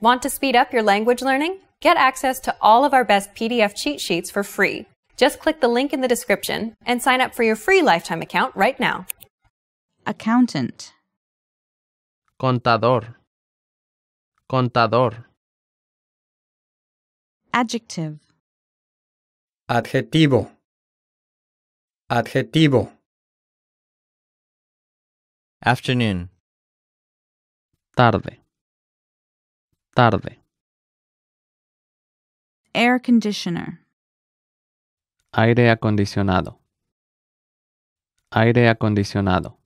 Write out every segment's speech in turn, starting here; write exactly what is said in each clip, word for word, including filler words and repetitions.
Want to speed up your language learning? Get access to all of our best P D F cheat sheets for free. Just click the link in the description and sign up for your free lifetime account right now. Accountant. Contador. Contador. Adjective. Adjetivo. Adjetivo. Afternoon. Tarde. Tarde. Air conditioner. Aire acondicionado. Aire acondicionado.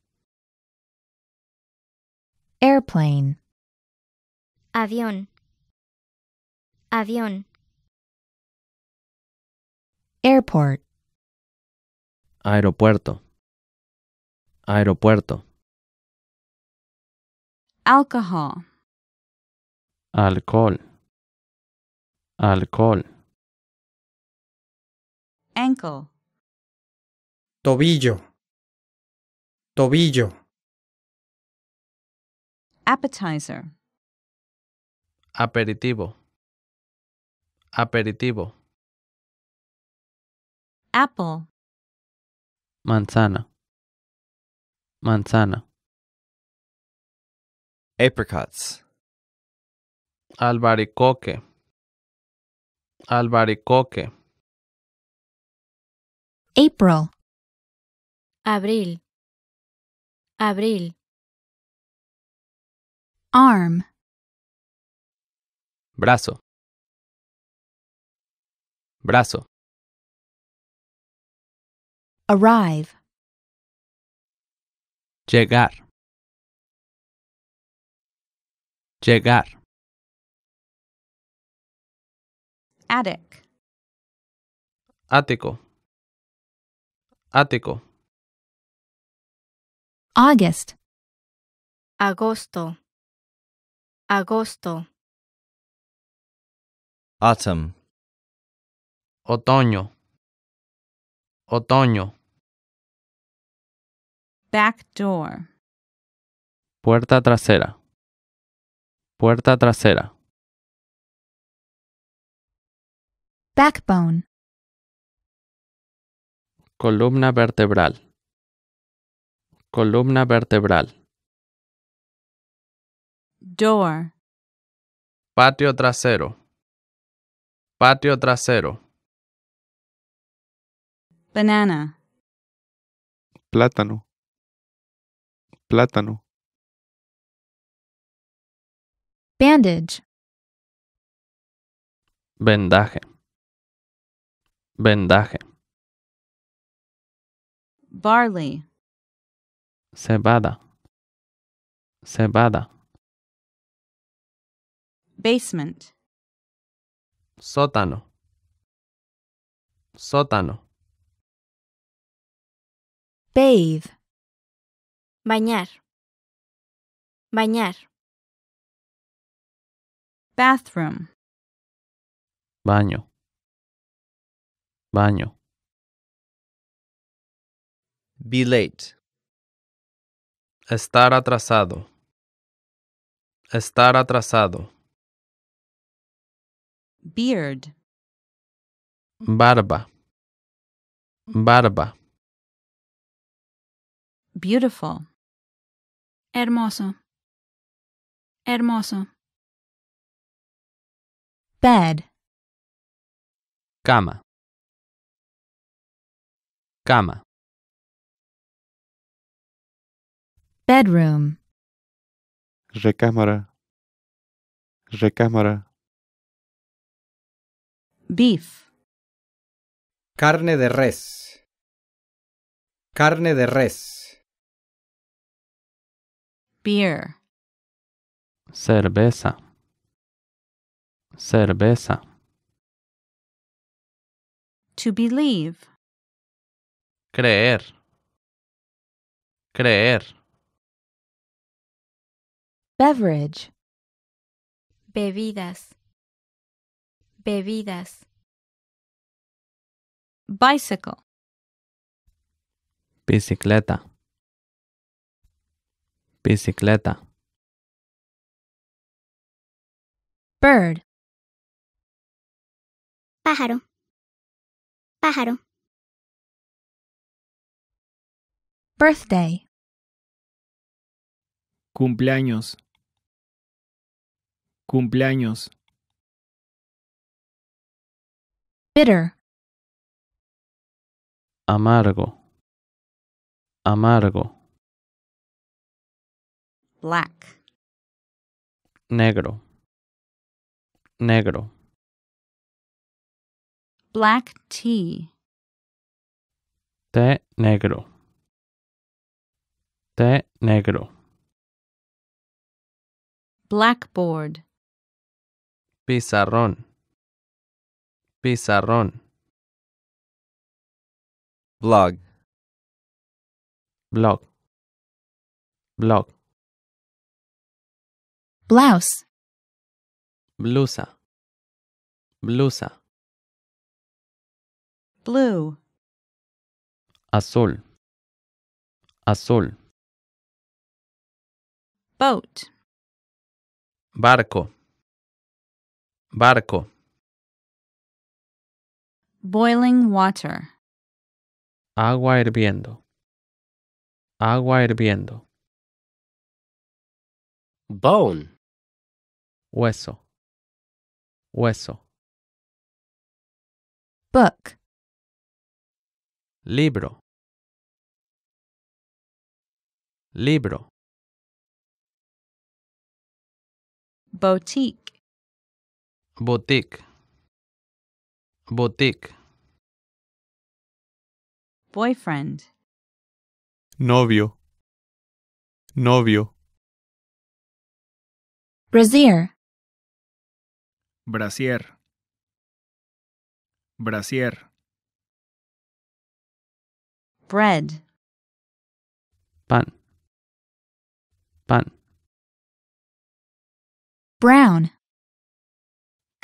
Airplane. Avión. Avión. Airport. Aeropuerto. Aeropuerto. Alcohol. Alcohol. Alcohol. Ankle. Tobillo. Tobillo. Appetizer. Aperitivo. Aperitivo. Apple. Manzana. Manzana. Apricots. Albaricoque. Albaricoque. April. Abril. Abril. Arm. Brazo. Brazo. Arrive. Llegar. Llegar. Attic. Ático. Ático. August. Agosto. Agosto. Autumn. Otoño. Otoño. Back door. Puerta trasera. Puerta trasera. Backbone. Columna vertebral. Columna vertebral. Door. Patio trasero. Patio trasero. Banana. Plátano. Plátano. Bandage. Vendaje. Vendaje. Barley. Cebada. Cebada. Basement. Sótano. Sótano. Bathe. Bañar. Bañar. Bathroom. Baño. Baño. Be late. Estar atrasado. Estar atrasado. Beard. Barba. Barba. Beautiful. Hermoso. Hermoso. Bed. Cama. Cama. Bedroom. Recámara. Recámara. Beef. Carne de res. Carne de res. Beer. Cerveza. Cerveza. To believe. Creer. Creer. Beverage. Bebidas. Bebidas. Bicycle. Bicicleta. Bicicleta. Bird. Pájaro. Pájaro. Birthday. Cumpleaños. Cumpleaños. Bitter. Amargo. Amargo. Black. Negro. Negro. Black tea. Té negro. Té negro. Blackboard. Pizarrón. Pizarrón. Blog. Blog. Blog. Blouse. Blusa. Blusa. Blue. Azul. Azul. Boat. Barco. Barco. Boiling water. Agua hirviendo. Agua hirviendo. Bone. Hueso. Hueso. Book. Libro. Libro. Boutique. Boutique. Boutique. Boyfriend. Novio. Novio. Brazier. Brasier. Brasier. Bread. Pan. Pan. Brown.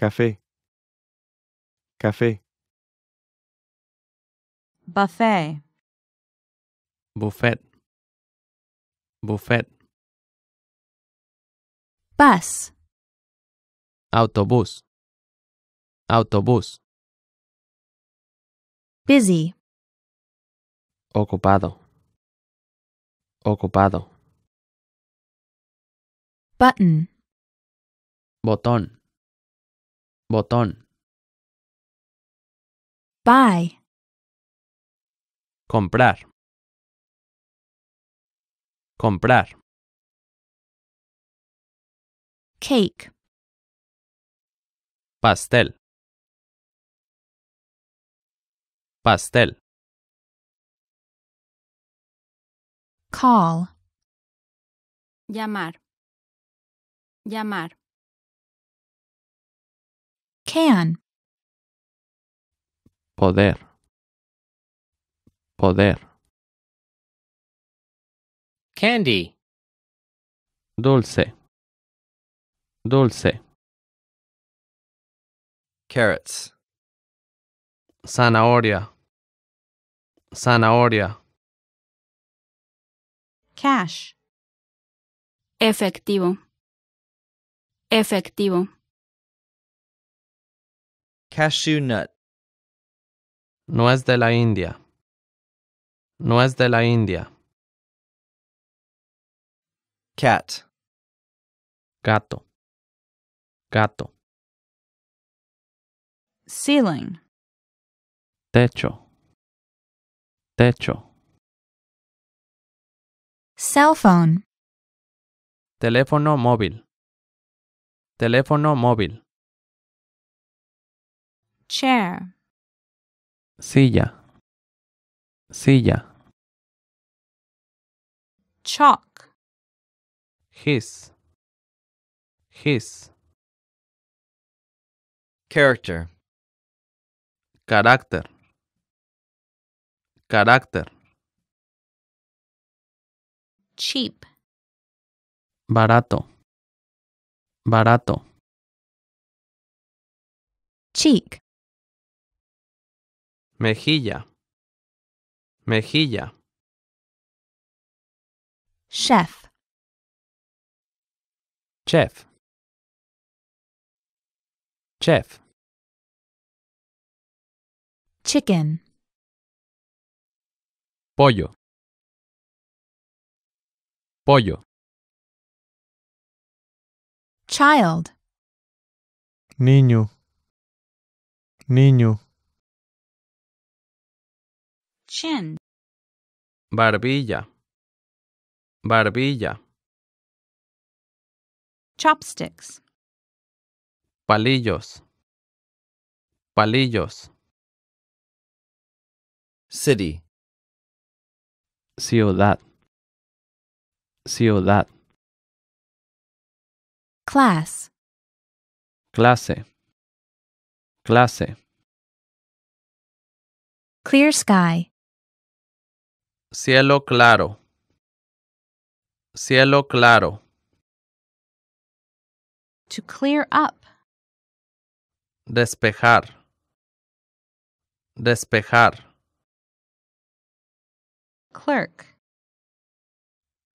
Café. Café. Buffet. Buffet. Buffet. Bus. Autobús. Autobús. Busy. Ocupado. Ocupado. Button. Botón. Botón. Buy. Comprar. Comprar. Cake. Pastel. Pastel. Call. Llamar. Llamar. Can. Poder. Poder. Candy. Dulce. Dulce. Carrots. Zanahoria. Zanahoria. Cash. Efectivo. Efectivo. Cashew nut. Nuez de la India. Nuez de la India. Cat. Gato. Gato. Ceiling. Techo. Techo. Cell phone. Teléfono móvil. Teléfono móvil. Chair. Silla. Silla. Chalk. His. His. Character. Carácter. Carácter. Cheap. Barato. Barato. Cheek. Mejilla. Mejilla. Chef. Chef. Chef. Chicken. Pollo. Pollo. Child. Niño. Niño. Chin. Barbilla. Barbilla. Chopsticks. Palillos. Palillos. City. Ciudad. Ciudad. Class. Clase. Clase. Clear sky. Cielo claro. Cielo claro. To clear up. Despejar. Despejar. Clerk.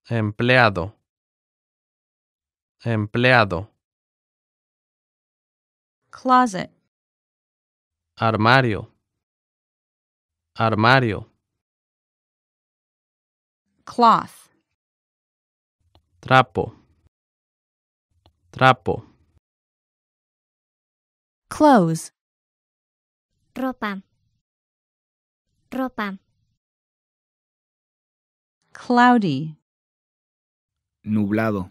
Empleado. Empleado. Closet. Armario. Armario. Cloth. Trapo. Trapo. Clothes. Ropa. Ropa. Cloudy. Nublado.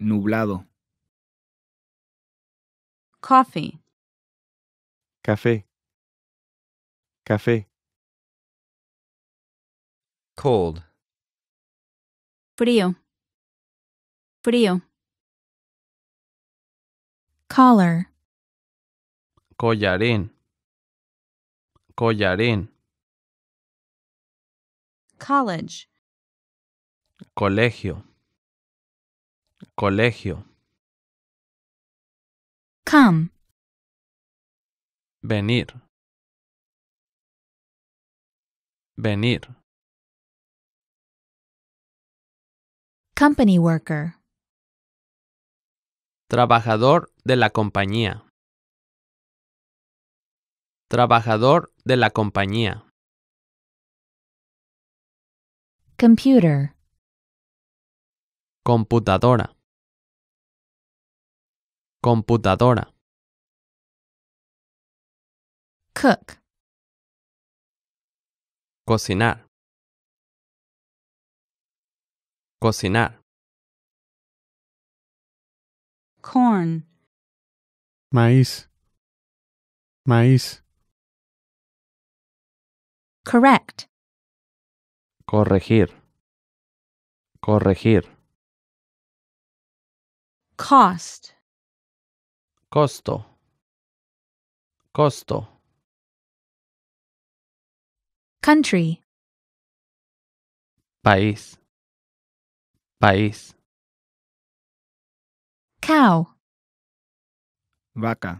Nublado. Coffee. Café. Café. Cold. Frío. Frío. Collar. Collarín. Collarín. College. Colegio. Colegio. Come. Venir. Venir. Company worker. Trabajador de la compañía. Trabajador de la compañía. Computer. Computadora. Computadora. Cook. Cocinar. Cocinar. Corn. Maíz. Maíz. Correct. Corregir. Corregir. Cost. Costo. Costo. Country. País. País. Cow. Vaca.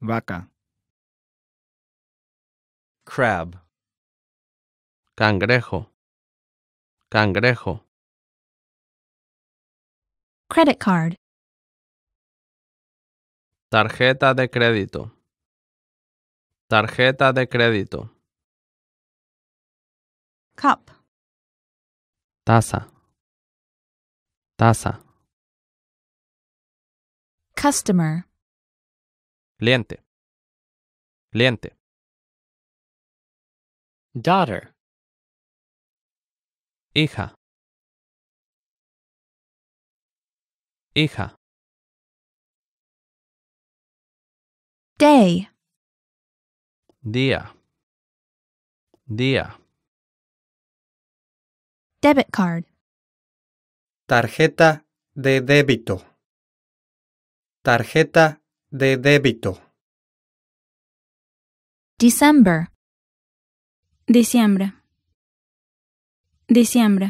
Vaca. Crab. Cangrejo. Cangrejo. Credit card. Tarjeta de crédito. Tarjeta de crédito. Cup. Taza. Taza. Customer. Cliente. Cliente. Daughter. Hija. Hija. Day. Día. Día. Debit card. Tarjeta de débito. Tarjeta de débito. December. Diciembre. Diciembre.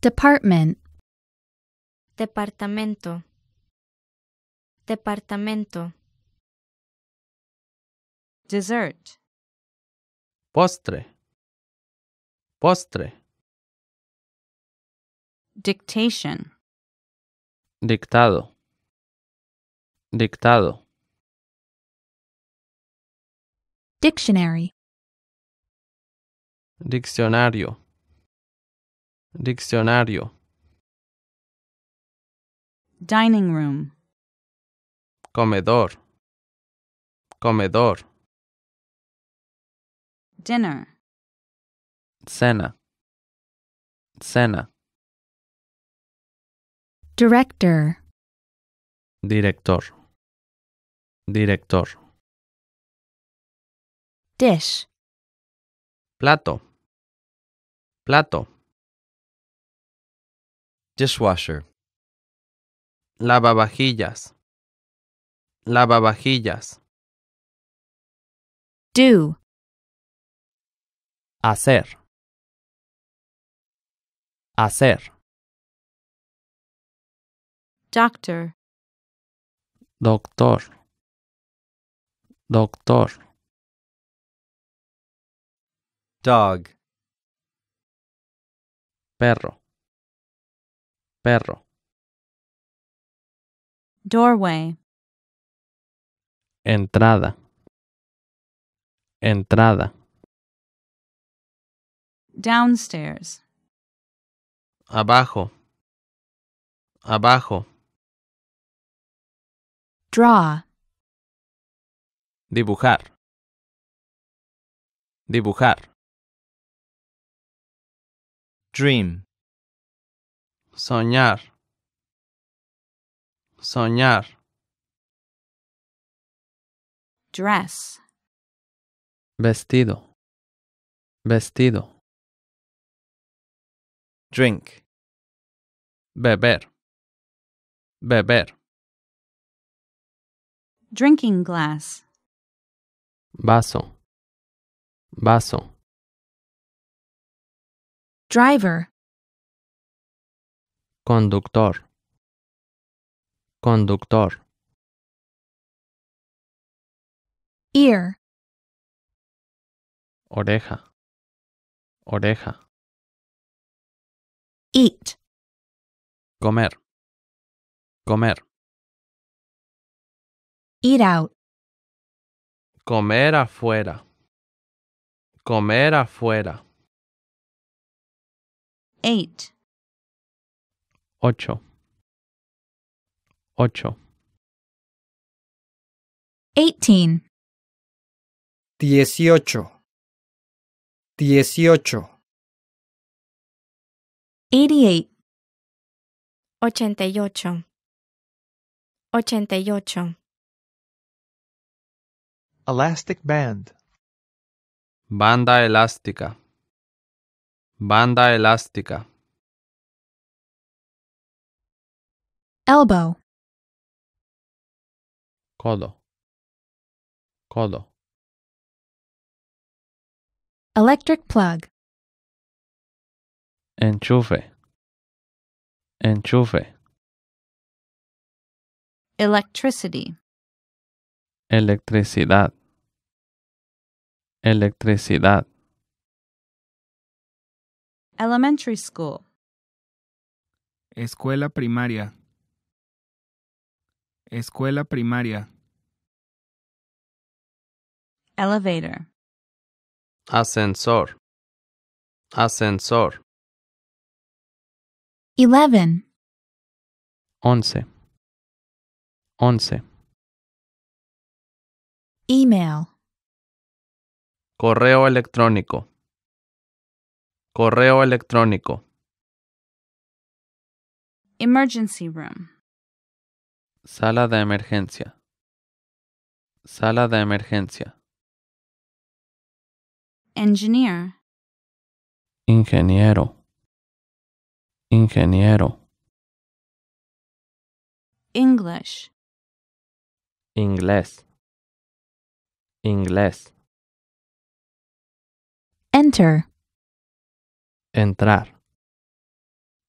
Department. Departamento. Departamento. Dessert. Postre. Postre. Dictation. dictado, dictado, dictionary, diccionario, diccionario, dining room, comedor, comedor, dinner, cena, cena, director, director, director, dish, plato, plato, dishwasher, lavavajillas, lavavajillas, do, hacer, hacer, doctor, doctor, doctor, dog, perro, perro, doorway, entrada, entrada, downstairs, abajo, abajo, draw, dibujar, dibujar, dream, soñar, soñar, dress, vestido, vestido, drink, beber, beber, drinking glass, vaso, vaso, driver, conductor, conductor, ear, oreja, oreja, eat, comer, comer, eat out, comer afuera, comer afuera, eight, ocho, ocho, eighteen, dieciocho, dieciocho, eighty-eight, ochenta y ocho, ochenta y ocho, elastic band, banda elástica, banda elástica, elbow, codo, codo, electric plug, enchufe, enchufe, electricity, electricidad, electricidad, elementary school, escuela primaria, escuela primaria, elevator, ascensor, ascensor, eleven, once, once, email, correo electrónico, correo electrónico, emergency room, sala de emergencia, sala de emergencia, engineer, ingeniero, ingeniero, English, inglés, inglés, enter, entrar,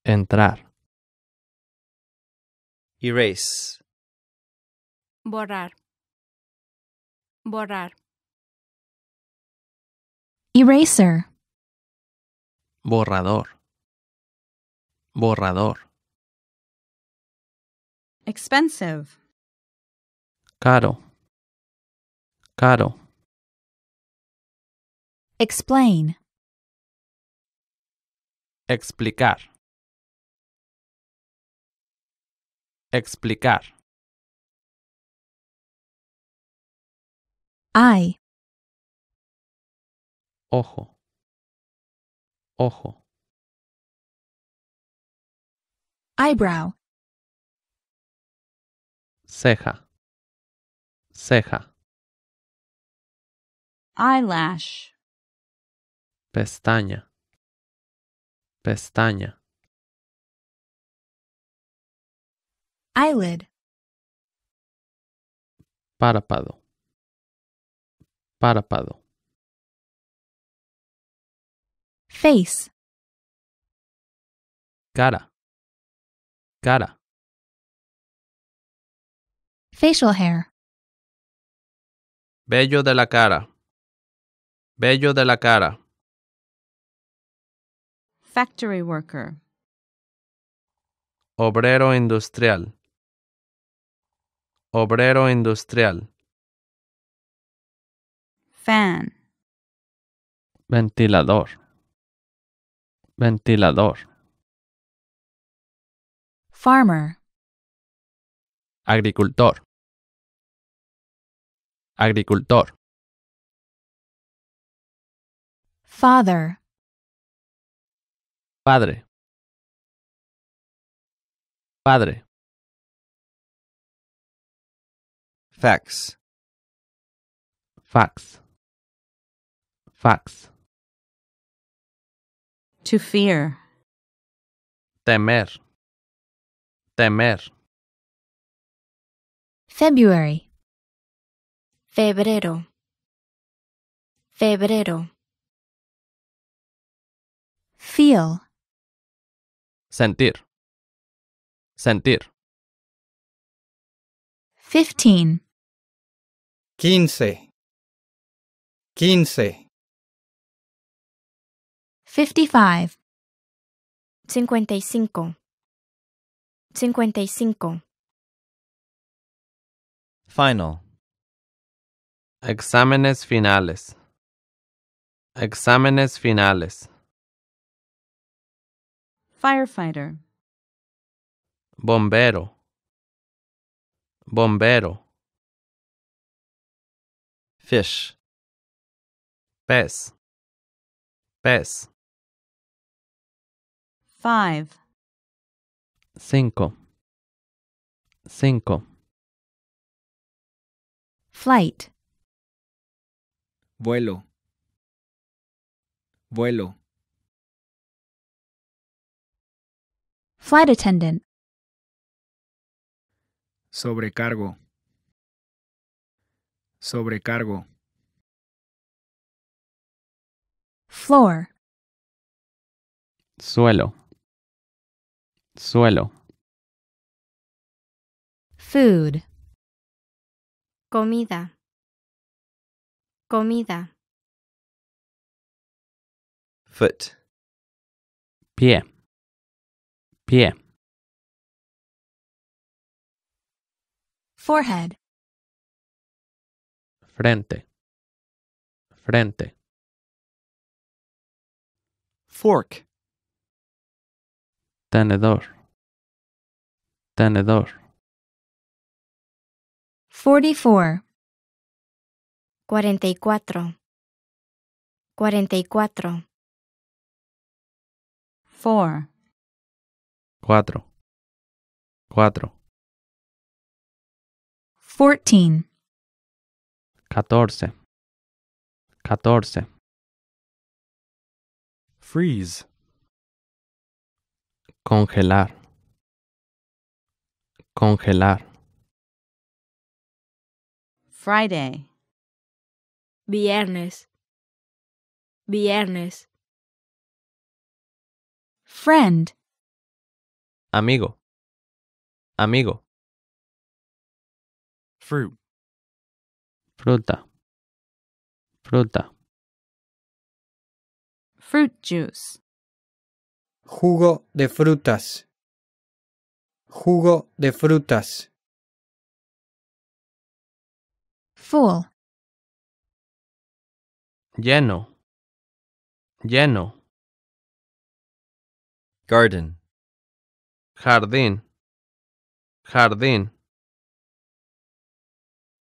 entrar, erase, borrar, borrar, eraser, borrador, borrador, Expensive. Caro. Caro. Explain. Explicar. Explicar. Eye. Ojo. Ojo. Eyebrow. Ceja. Ceja. Eyelash. Pestaña. Pestaña. Eyelid. Párpado. Párpado. Face. Cara. Cara. Facial hair. Vello de la cara. Vello de la cara. Factory worker. Obrero industrial. Obrero industrial. Fan. Ventilador. Ventilador. Farmer. Agricultor. Agricultor. Father. Padre. Padre. Fax. Fax. Fax. To fear. Temer. Temer. February. Febrero. Febrero. Feel. Sentir. Sentir. Fifteen. Quince. Quince. Fifty-five. Cincuenta y cinco. Cincuenta y cinco. Final. Exámenes finales. Exámenes finales. Firefighter. Bombero. Bombero. Fish. Pez. Pez. Five. Cinco. Cinco. Flight. Vuelo. Vuelo. Flight attendant. Sobrecargo. Sobrecargo. Floor. Suelo. Suelo. Food. Comida. Comida. Foot. Pie. Pie. Forehead. Frente. Frente. Fork. Tenedor. Tenedor. Forty-four. Cuarenta y cuatro. Cuarenta y cuatro. Four. Cuatro. Cuatro. Fourteen. Catorce. Catorce. Freeze. Congelar. Congelar. Friday. Viernes. Viernes. Friend. Amigo. Amigo. Fruit. Fruta. Fruta. Fruit juice. Jugo de frutas. Jugo de frutas. Full. Lleno. Lleno. Garden. Jardín. Jardín.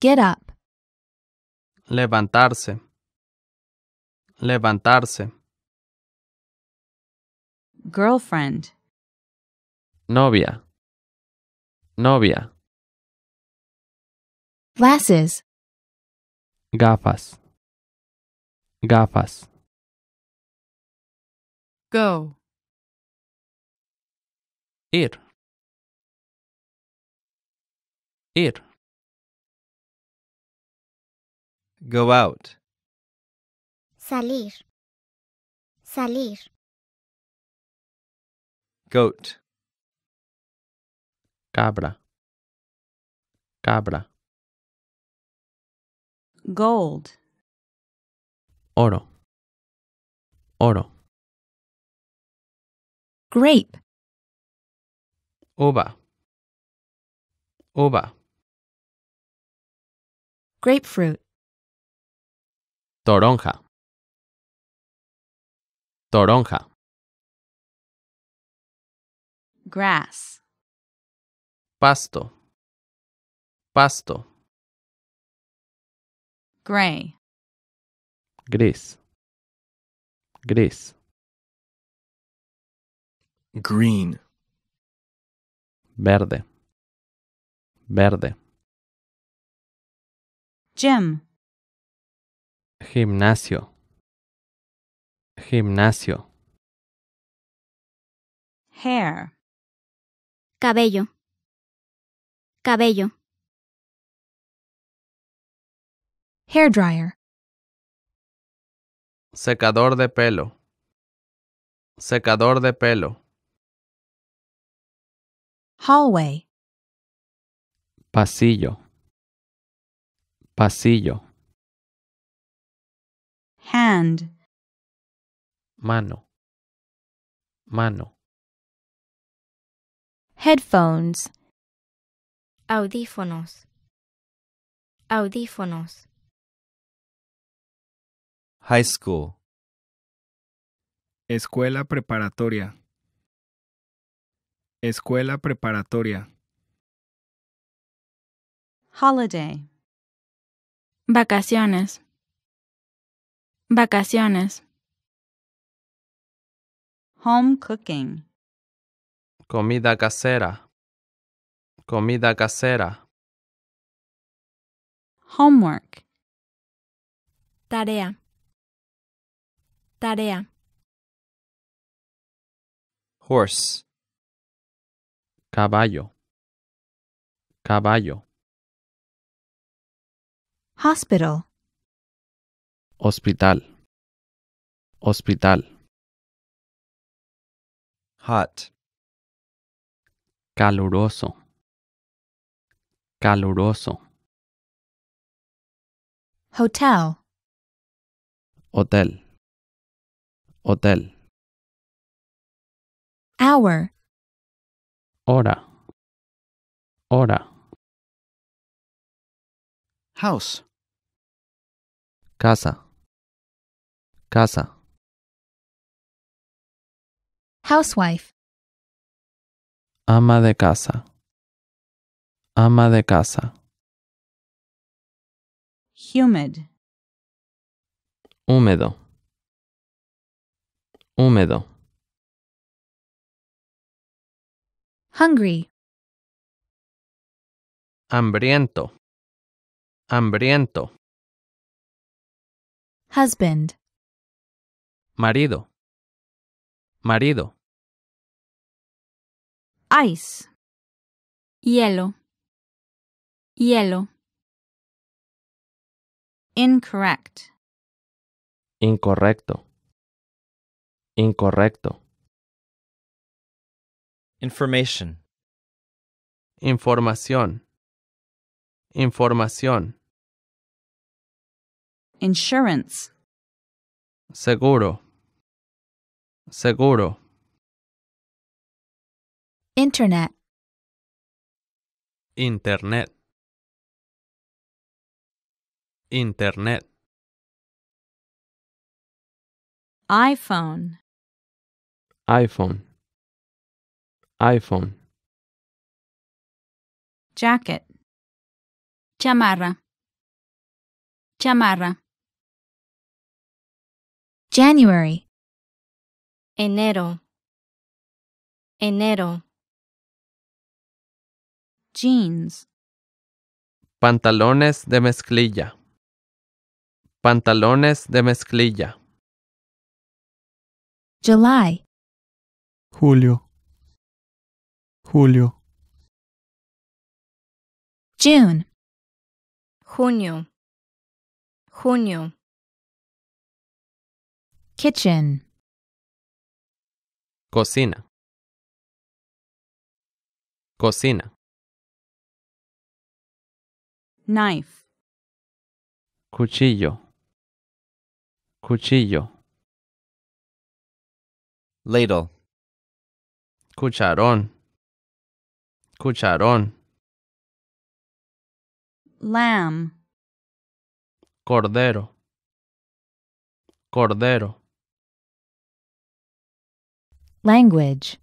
Get up. Levantarse. Levantarse. Girlfriend. Novia. Novia. Glasses. Gafas. Gafas. Go. Ir. Ir. Go out. Salir. Salir. Goat. Cabra. Cabra. Gold. Oro. Oro. Grape. Uva. Uva. Grapefruit. Toronja. Toronja. Grass. Pasto. Pasto. Gray. Gris. Gris. Green. Verde. Verde. Gym. Gimnasio. Gimnasio. Hair. Cabello. Cabello. Hairdryer. Secador de pelo. Secador de pelo. Hallway. Pasillo. Pasillo. Hand. Mano. Mano. Headphones. Audífonos. Audífonos. High school. Escuela preparatoria. Escuela preparatoria. Holiday. Vacaciones. Vacaciones. Home cooking. Comida casera. Comida casera. Homework. Tarea. Tarea. Horse. Caballo. Caballo. Hospital. Hospital. Hospital. Hot. Caluroso. Caluroso. Hotel. Hotel. Hotel. Hour. Hora. Hora. House. Casa. Casa. Housewife. Ama de casa. Ama de casa. Humid. Húmedo. Húmedo. Hungry. Hambriento. Hambriento. Husband. Marido. Marido. Ice. Hielo. Hielo. Incorrect. Incorrecto. Incorrecto. Information. Información. Información. Insurance. Seguro. Seguro. Internet. Internet. Internet. iPhone. iPhone. iPhone. Jacket. Chamarra. Chamarra. January. Enero. Enero. Jeans. Pantalones de mezclilla. Pantalones de mezclilla. July. Julio. Julio. June. Junio. Junio. Kitchen. Cocina. Cocina. Knife. Cuchillo. Cuchillo. Ladle. Cucharón. Cucharón. Lamb. Cordero. Cordero. Language.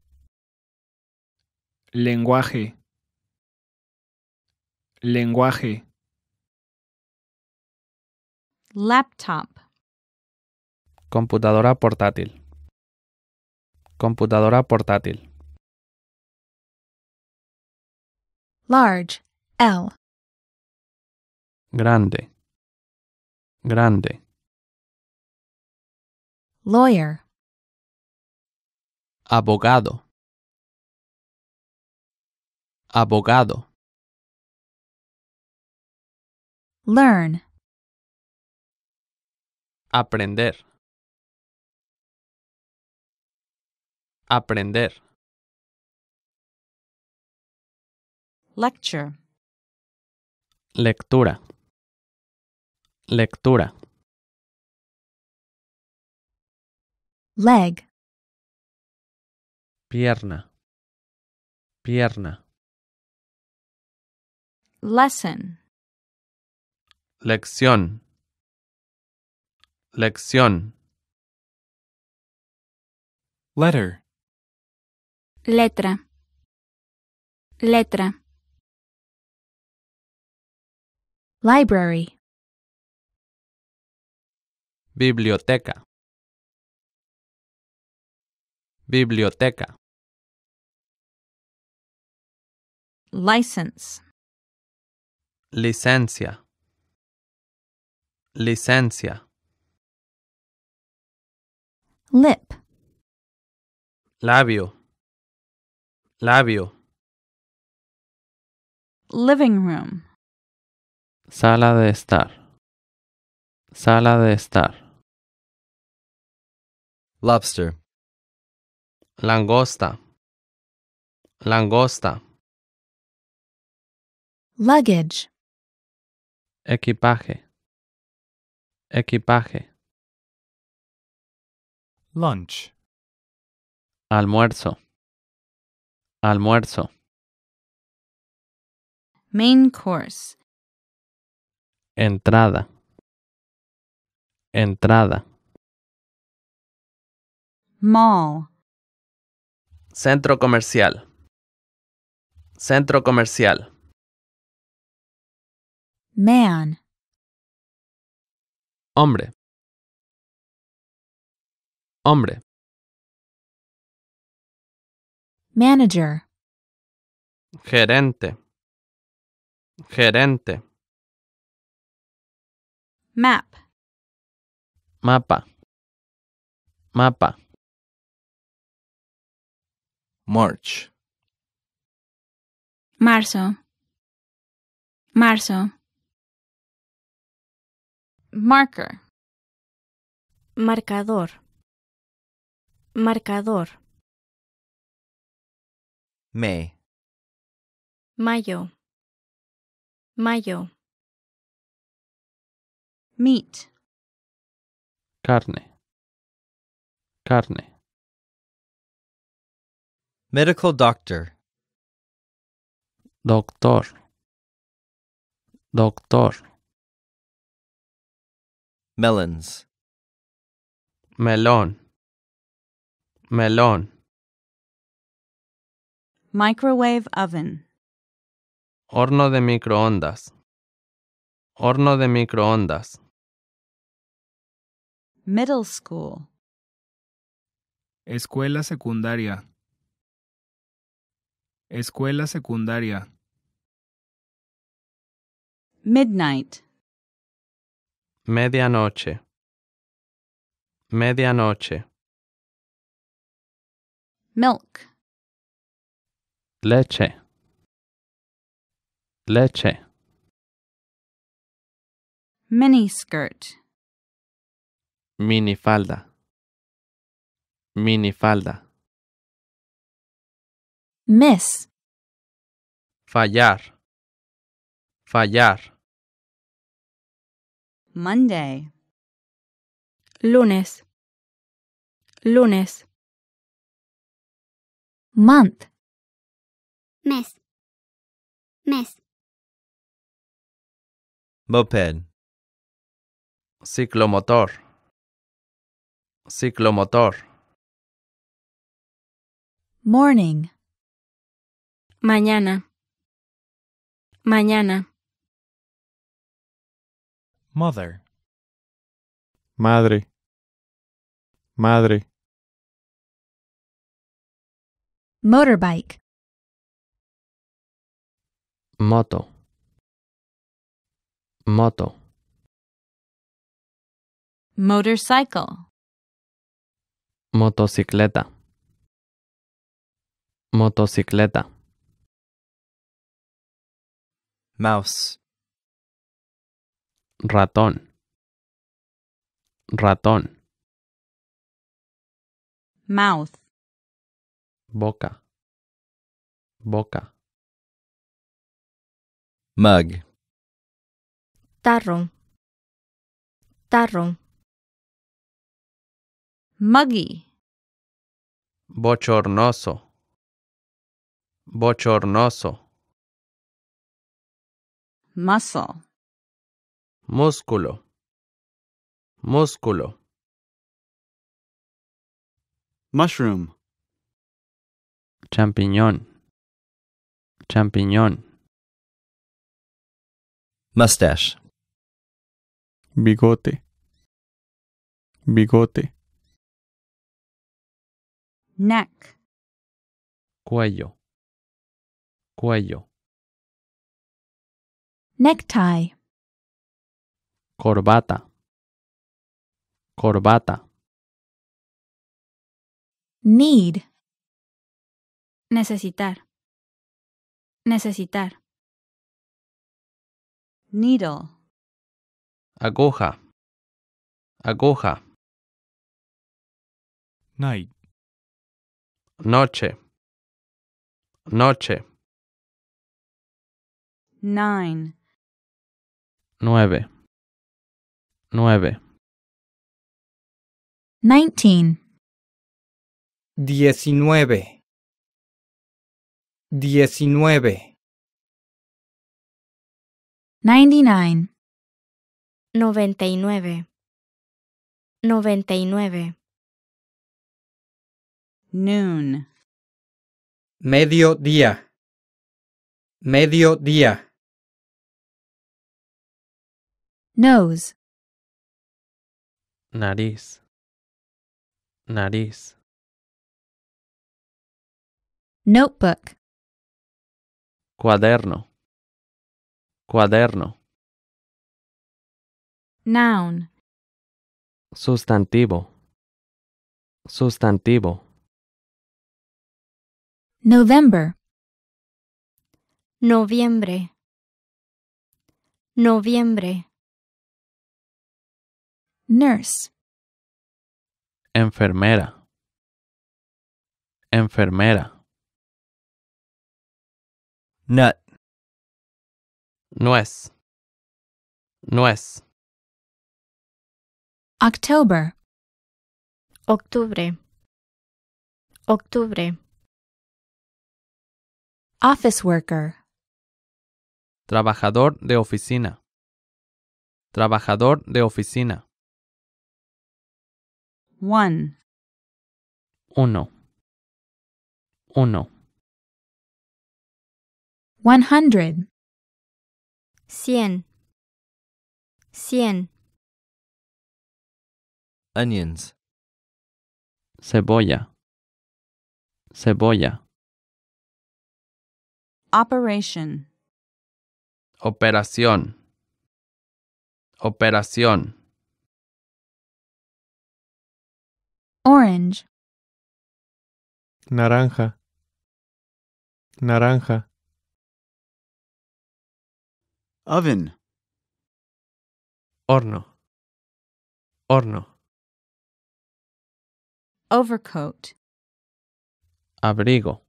Lenguaje. Lenguaje. Laptop. Computadora portátil. Computadora portátil. Large. L. Grande. Grande. Lawyer. Abogado. Abogado. Learn. Aprender. Aprender. Lecture. Lectura. Lectura. Leg. Pierna. Pierna. Lesson. Lección. Lección. Letter. Letra. Letra. Library. Biblioteca. Biblioteca. License. Licencia. Licencia. Lip. Labio. Labio. Living room. Sala de estar. Sala de estar. Lobster. Langosta. Langosta. Luggage. Equipaje. Equipaje. Lunch. Almuerzo. Almuerzo. Main course. Entrada. Entrada. Mall. Centro comercial. Centro comercial. Man. Hombre. Hombre. Manager. Gerente. Gerente. Map. Mapa. Mapa. March. Marzo. Marzo. Marker. Marcador. Marcador. May. Mayo. Mayo. Meat. Carne. Carne. Medical doctor. Doctor. Doctor. Melons. Melón. Melón. Microwave oven. Horno de microondas. Horno de microondas. Middle school. Escuela secundaria. Escuela secundaria. Midnight. Medianoche. Medianoche. Milk. Leche. Leche. Miniskirt. Minifalda. Minifalda. Miss. Fallar. Fallar. Monday. Lunes. Lunes. Month. Mes. Mes. Moped. Ciclomotor. Ciclomotor. Morning. Mañana. Mañana. Mother. Madre. Madre. Motorbike. Moto. Moto. Motorcycle. Motocicleta. Motocicleta. Mouse. Ratón. Ratón. Mouth. Boca. Boca. Mug. Tarro. Tarro. Muggy. Bochornoso. Bochornoso. Muscle. Músculo. Músculo. Mushroom. Champiñón. Champiñón. Mustache. Bigote. Bigote. Neck. Cuello. Cuello. Necktie. Corbata. Corbata. Need. Necesitar. Necesitar. Needle. Aguja. Aguja. Night. Noche. Noche. Nine. Nueve. Nueve. Nineteen. Diecinueve. Diecinueve. Ninety-nine. Noventa y nueve. Noventa y nueve. Noon. Mediodía. Mediodía. Nose. Nariz. Nariz. Notebook. Cuaderno. Cuaderno. Noun. Sustantivo. Sustantivo. November. Noviembre. Noviembre. Nurse. Enfermera. Enfermera. Nut. Nuez. Nuez. October. Octubre. Octubre. Office worker. Trabajador de oficina. Trabajador de oficina. One. Uno. Uno. One hundred. Cien. Cien. Onions. Cebolla. Cebolla. Operation. Operación. Operación. Orange. Naranja. Naranja. Oven. Horno. Horno. Overcoat. Abrigo.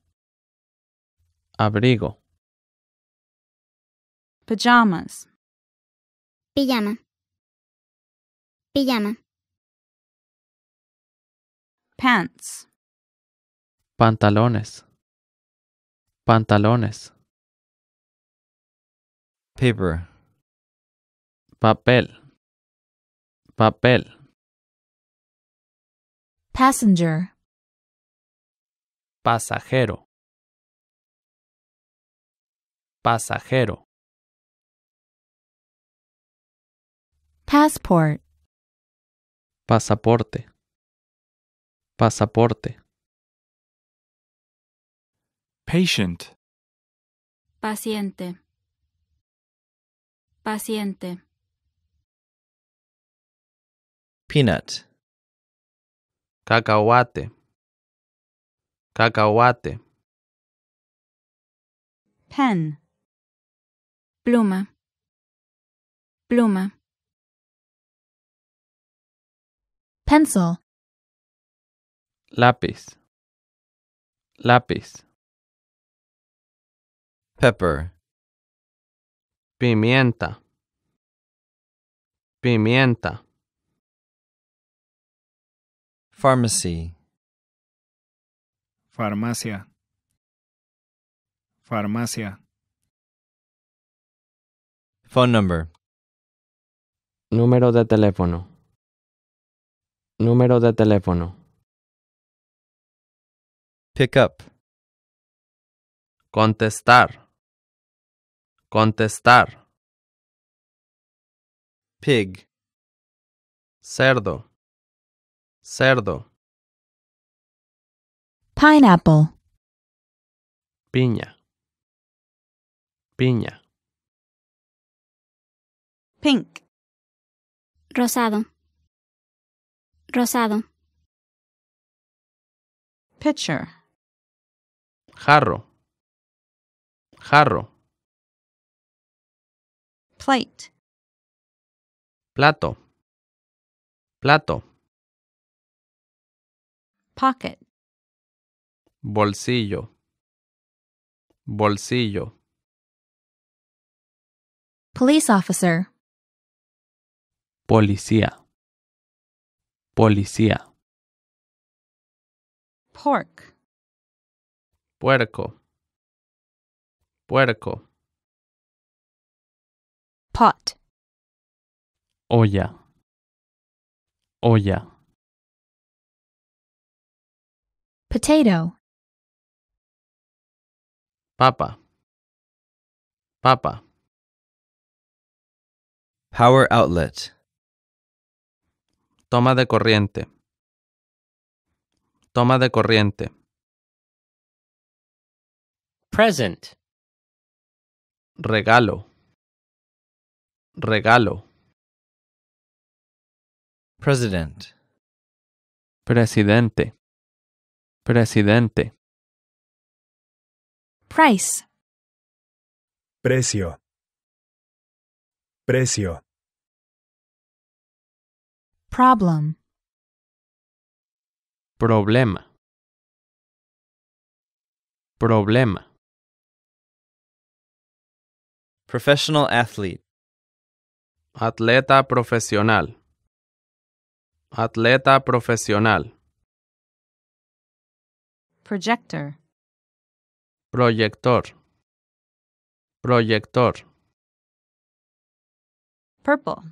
Abrigo. Pajamas. Pijama. Pijama. Pants. Pantalones. Pantalones. Paper. Papel. Papel. Passenger. Pasajero. Pasajero. Passport. Pasaporte. Pasaporte. Patient. Paciente. Paciente. Peanut. Cacahuate. Cacahuate. Pen. Pluma. Pluma. Pencil. Lápiz. Lápiz. Pepper. Pimienta. Pimienta. Pharmacy. Farmacia. Farmacia. Phone number. Número de teléfono. Número de teléfono. Pick up. Contestar. Contestar. Pig. Cerdo. Cerdo. Pineapple. Piña. Piña. Pink. Rosado. Rosado. Pitcher. Jarro. Jarro. Plate. Plato. Plato. Pocket. Bolsillo. Bolsillo. Police officer. Policía. Policía. Pork. Puerco. Puerco. Pot. Olla. Olla. Potato. Papa. Papa. Power outlet. Toma de corriente. Toma de corriente. Present. Regalo. Regalo. President. Presidente. Presidente. Price. Precio. Precio. Problem. Problema. Problema. Professional athlete. Atleta profesional. Atleta profesional. Projector. Proyector. Proyector. Purple.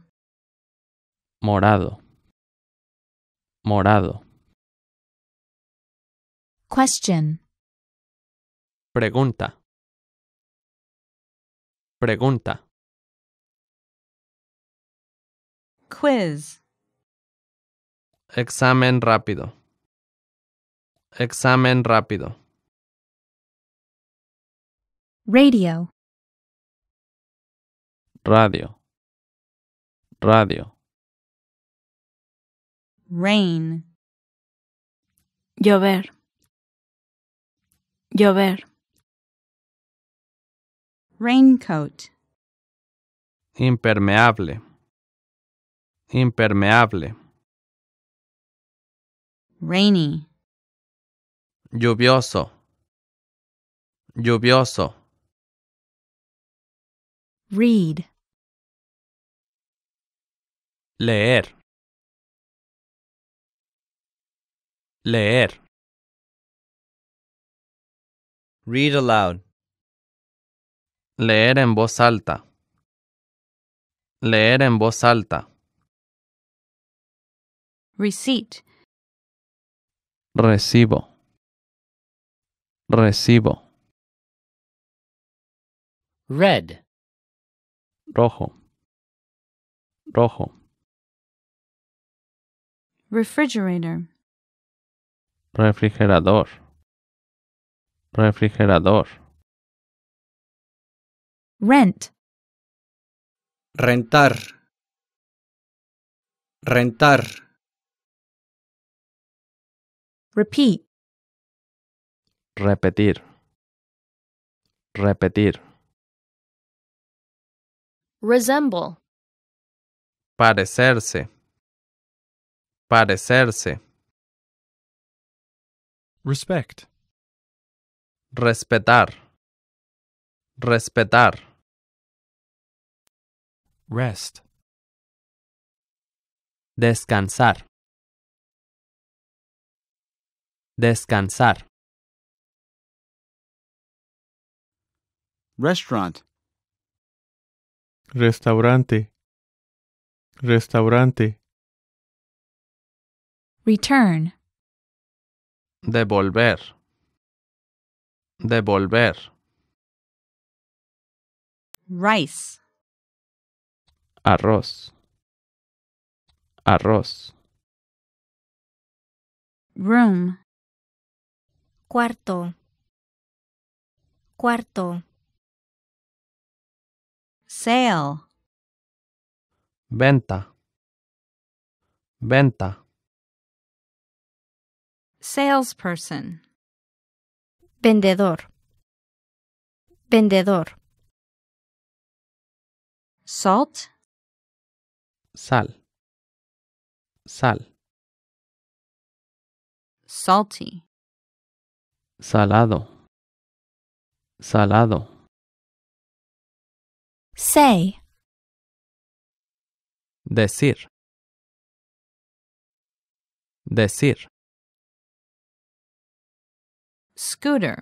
Morado. Morado. Question. Pregunta. Pregunta. Quiz. Examen rápido. Examen rápido. Radio. Radio. Radio. Rain. Llover. Llover. Raincoat. Impermeable. Impermeable. Rainy. Lluvioso. Lluvioso. Read. Leer. Leer. Read aloud. Leer en voz alta. Leer en voz alta. Receipt. Recibo. Recibo. Red. Rojo. Rojo. Refrigerator. Refrigerador. Refrigerador. Rent. Rentar. Rentar. Repeat. Repetir. Repetir. Resemble. Parecerse. Parecerse. Respect. Respetar. Respetar. Rest. Descansar. Descansar. Restaurant. Restaurante. Restaurante. Return. Devolver. Devolver. Rice. Arroz. Arroz. Room. Cuarto. Cuarto. Sale. Venta. Venta. Salesperson. Vendedor. Vendedor. Salt. Sal. Sal. Salty. Salado. Salado. Say. Decir. Decir. Scooter.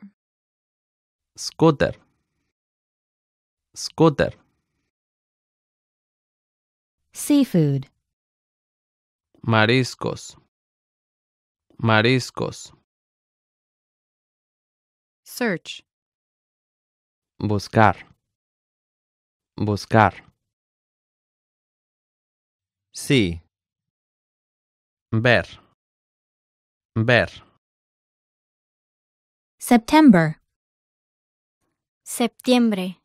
Scooter. Scooter. Seafood. Mariscos. Mariscos. Search. Buscar. Buscar. Sí. Ver. Ver. September. Septiembre.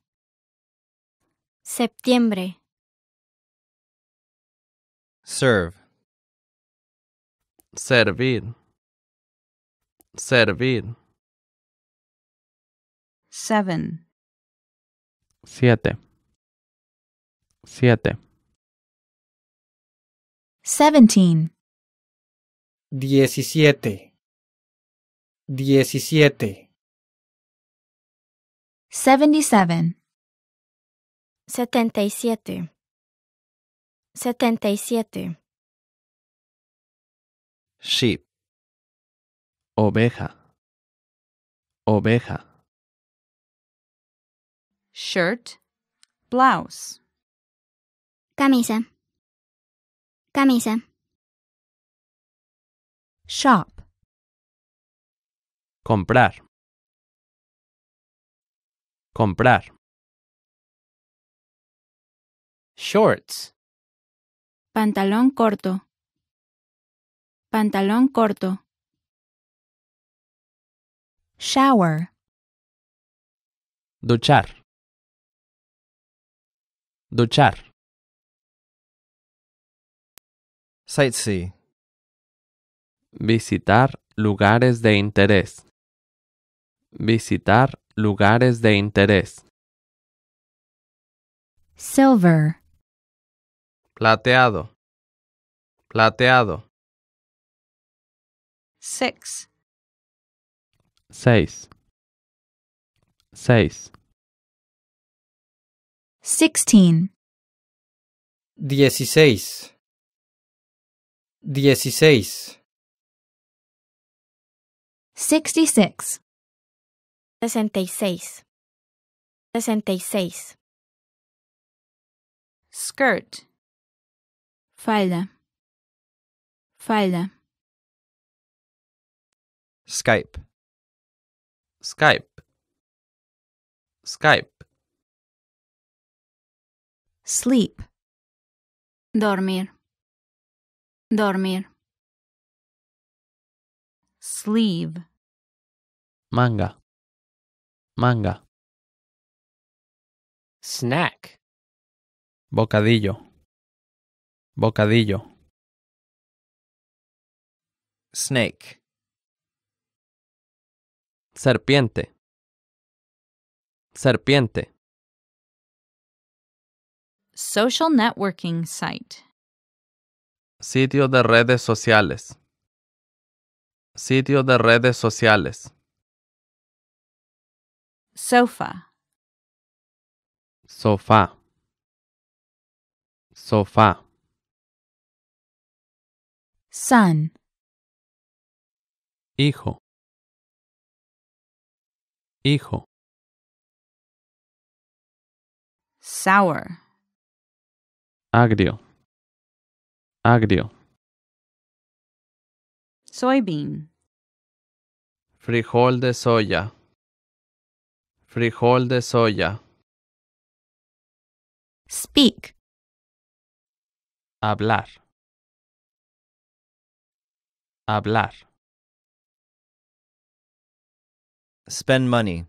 Septiembre. Serve. Servir. Servir. Seven. Siete. Siete. Seventeen. Diecisiete. Diecisiete. Seventy-seven. Setenta y siete. Setenta y siete. Sheep. Oveja. Oveja. Shirt. Blouse. Camisa. Camisa. Shop. Comprar. Comprar. Shorts. Pantalón corto. Pantalón corto. Shower. Duchar. Duchar. Sightsee. Visitar lugares de interés. Visitar lugares de interés. Silver. Plateado. Plateado. Six. Seis. Seis. Sixteen. Dieciséis. Dieciséis. Sixty-six. Sesenta y seis. Sesenta y seis. Skirt. Falda. Falda. Skype. Skype. Skype. Sleep. Dormir. Dormir. Sleeve. Manga. Manga. Snack. Bocadillo. Bocadillo. Snake. Serpiente. Serpiente. Social networking site. Sitio de redes sociales. Sitio de redes sociales. Sofa. Sofá. Sofá. Son. Hijo. Hijo. Sour. Agrio. Agrio. Soybean. Frijol de soya. Frijol de soya. Speak. Hablar. Hablar. Spend money.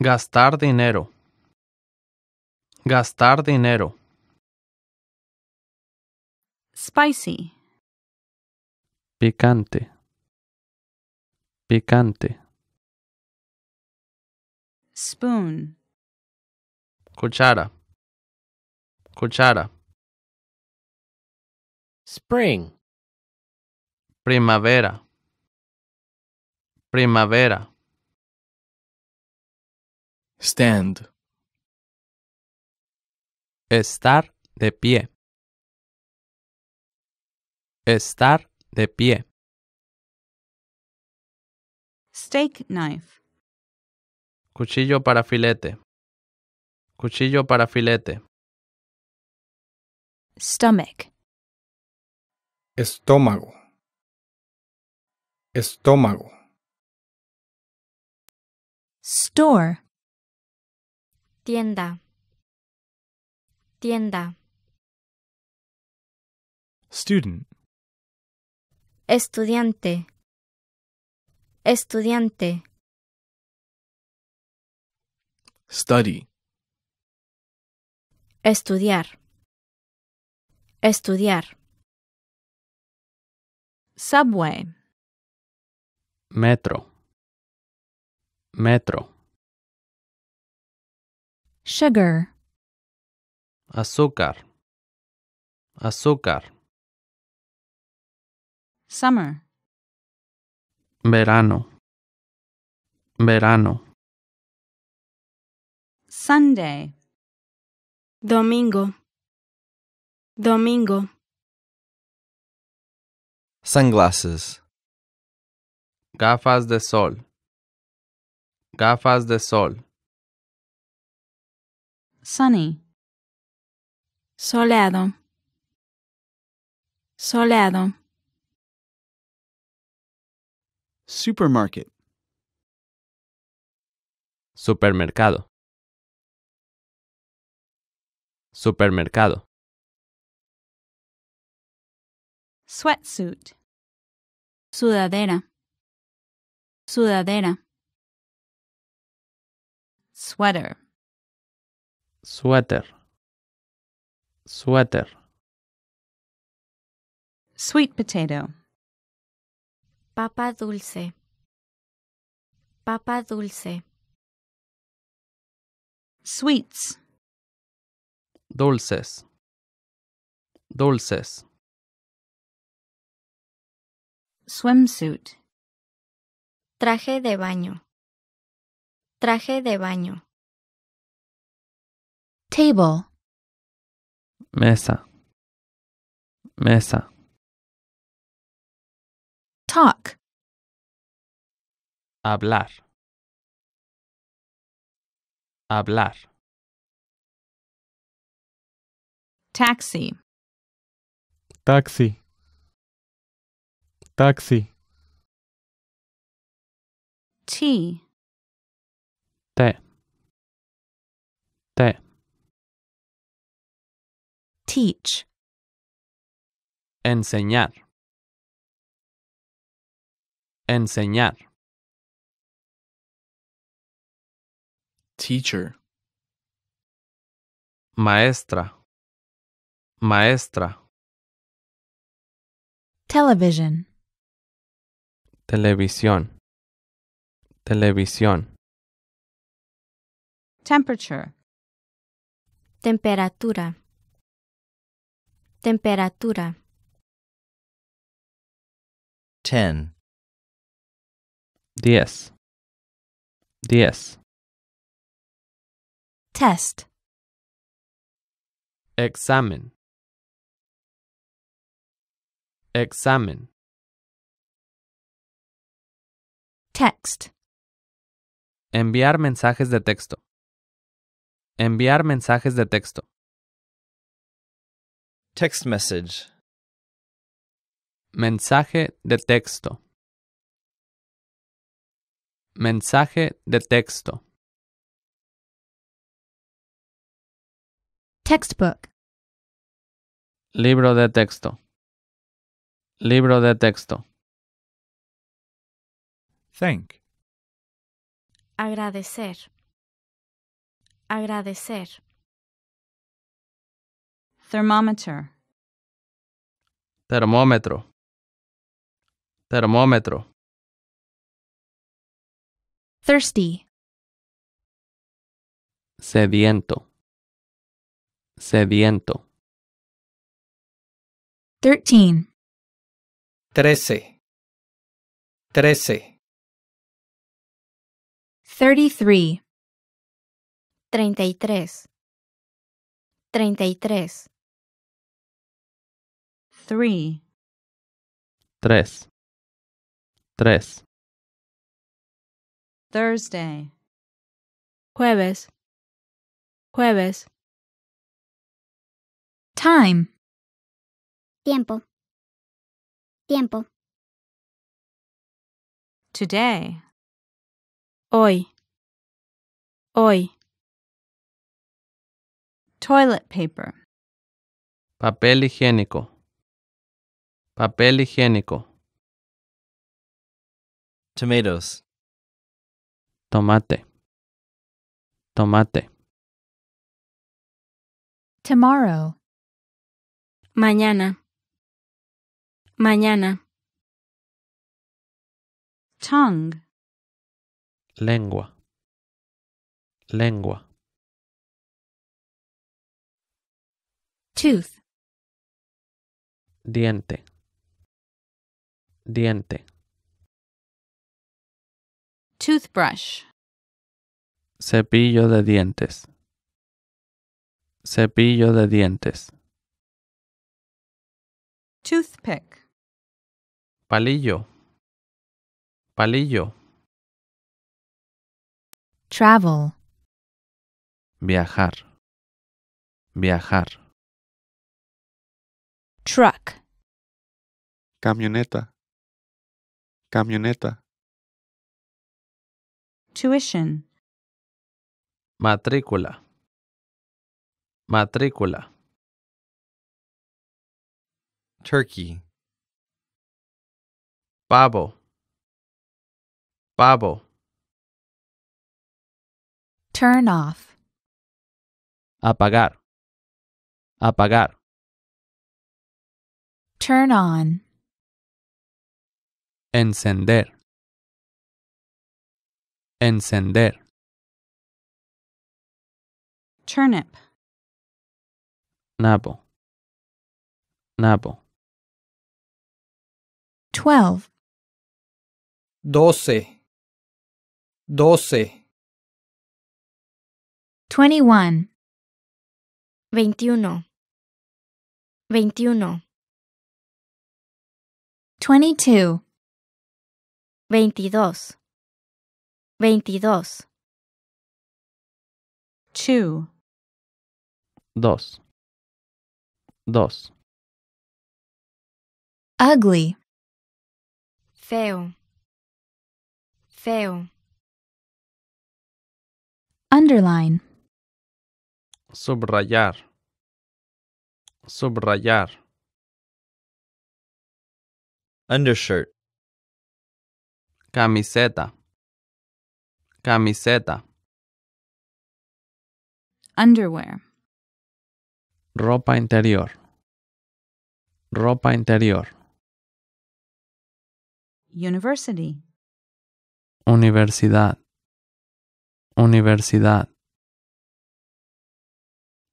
Gastar dinero. Gastar dinero. Spicy. Picante. Picante. Spoon. Cuchara. Cuchara. Spring. Primavera. Primavera. Stand. Estar de pie. Estar de pie. Steak knife. Cuchillo para filete. Cuchillo para filete. Stomach. Estómago. Estómago. Store. Tienda. Tienda. Student. Estudiante. Estudiante. Study. Estudiar. Estudiar. Subway. Metro. Metro. Sugar. Azúcar. Azúcar. Summer. Verano. Verano. Sunday. Domingo. Domingo. Sunglasses. Gafas de sol. Gafas de sol. Sunny. soleado, soleado. Supermarket, supermercado, supermercado. Sweatsuit, sudadera, sudadera. Sweater, suéter, suéter. Sweet potato, papa dulce, papa dulce. Sweets, dulces, dulces. Swimsuit, traje de baño, traje de baño. Table, mesa, mesa. Talk, hablar, hablar. Taxi, taxi, taxi. Tea, té, té. Teach, enseñar, enseñar. Teacher, maestra, maestra. Television, televisión, televisión. Temperature, temperatura, temperatura. Ten, diez, diez. Test, examen, examen. Text, enviar mensajes de texto, enviar mensajes de texto. Text message, mensaje de texto, mensaje de texto. Textbook, libro de texto, libro de texto. Thank, agradecer, agradecer. Thermometer, termómetro, termómetro. Thirsty, sediento, sediento. Thirteen, trece, trece. Thirty-three, treinta y tres, treinta y tres. Three, tres, tres. Thursday, jueves, jueves. Time, tiempo, tiempo. Today, hoy, hoy. Toilet paper, papel higiénico, papel higiénico. Tomatoes, tomate, tomate. Tomorrow, mañana, mañana. Tongue, lengua, lengua. Tooth, diente, diente. Toothbrush, cepillo de dientes, cepillo de dientes. Toothpick, palillo, palillo. Travel, viajar, viajar. Truck. Camioneta. Camioneta. Tuition. Matrícula. Matrícula. Turkey. Pavo. Pavo. Turn off. Apagar. Apagar. Turn on. Encender. Encender. Turnip. Nabo. Nabo. Twelve. Doce. Doce. Twenty-one. Veintiuno. Veintiuno. Twenty-two. Veintidós. Veintidós. Two. Dos. Dos. Ugly. Feo. Feo. Underline. Subrayar. Subrayar. Undershirt. Camiseta. Camiseta. Underwear. Ropa interior. Ropa interior. University. Universidad. Universidad.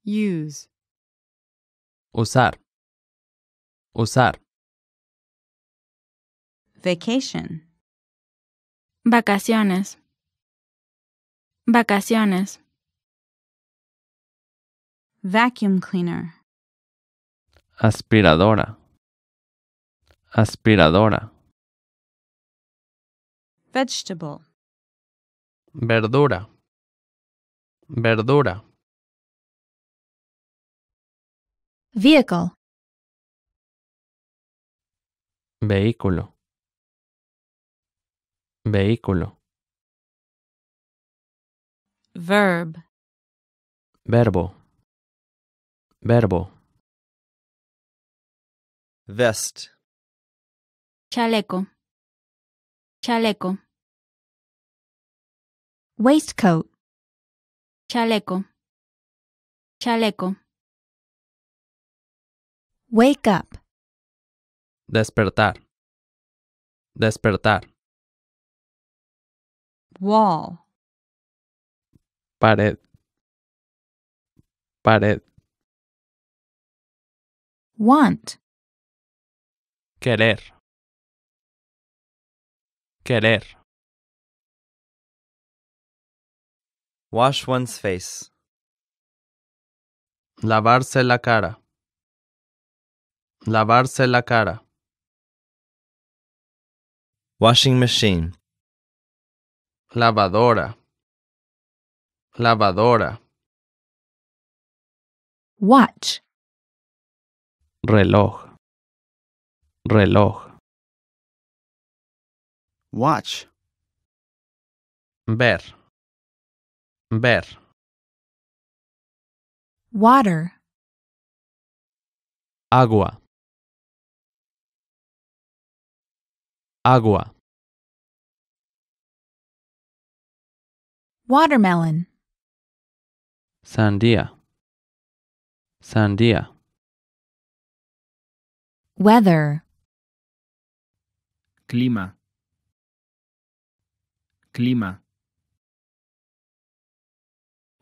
Use. Usar. Usar. Vacation. Vacaciones. Vacaciones. Vacuum cleaner. Aspiradora. Aspiradora. Vegetable. Verdura. Verdura. Vehicle. Vehículo. Vehículo. Verb. Verbo. Verbo. Vest. Chaleco. Chaleco. Waistcoat. Chaleco. Chaleco. Wake up. Despertar. Despertar. Wall. Pared. Pared. Want. Querer. Querer. Wash one's face. Lavarse la cara. Lavarse la cara. Washing machine. Lavadora. Lavadora. Watch. Reloj. Reloj. Watch. Ver. Ver. Water. Agua. Agua. Watermelon. Sandía. Sandía. Weather. Clima. Clima.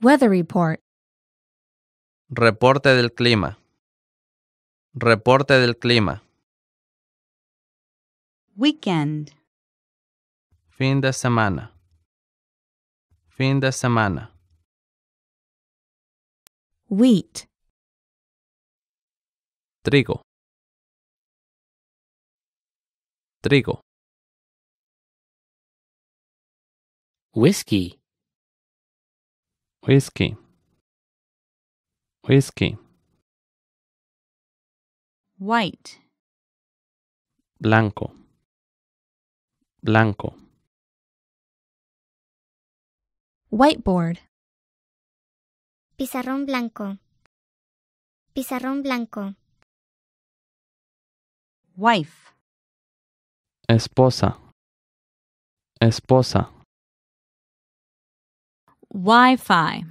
Weather report. Reporte del clima. Reporte del clima. Weekend. Fin de semana. Fin de semana. Wheat. Trigo. Trigo. Whiskey. Whiskey. Whiskey. white, blanco, blanco. Whiteboard, pizarrón blanco, pizarrón blanco. Wife, esposa, esposa. Wi-Fi,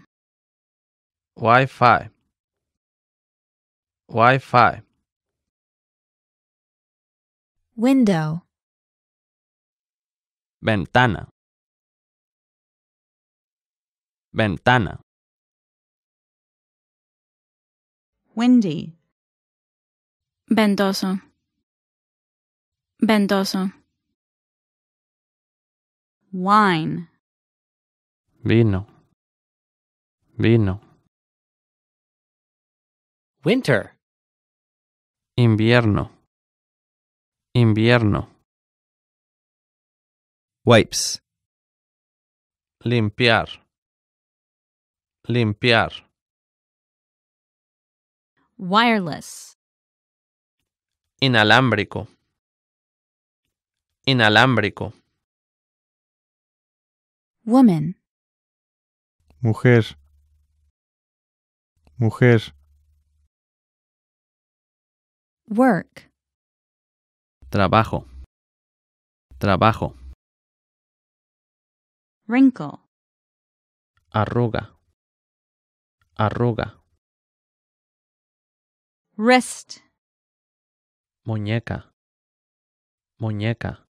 Wi-Fi, Wi-Fi. Window, ventana, ventana. Windy, ventoso, ventoso. Wine, vino, vino. Winter, invierno, invierno. Wipes, limpiar, limpiar. Wireless, inalámbrico, inalámbrico. Woman, mujer, mujer. Work, trabajo, trabajo. Wrinkle, arruga, arruga. Wrist, muñeca, muñeca.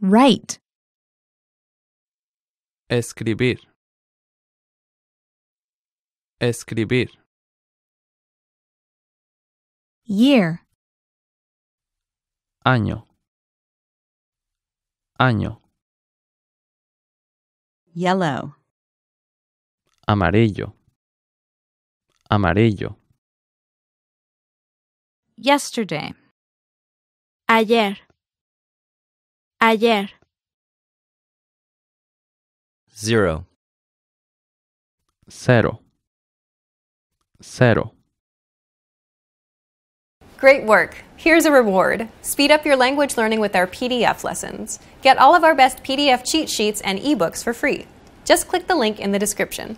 Write, escribir, escribir. Year, año, año. Yellow, amarillo, amarillo. Yesterday, ayer, ayer. Zero, cero, cero. Great work. Here's a reward. Speed up your language learning with our P D F lessons. Get all of our best P D F cheat sheets and ebooks for free. Just click the link in the description.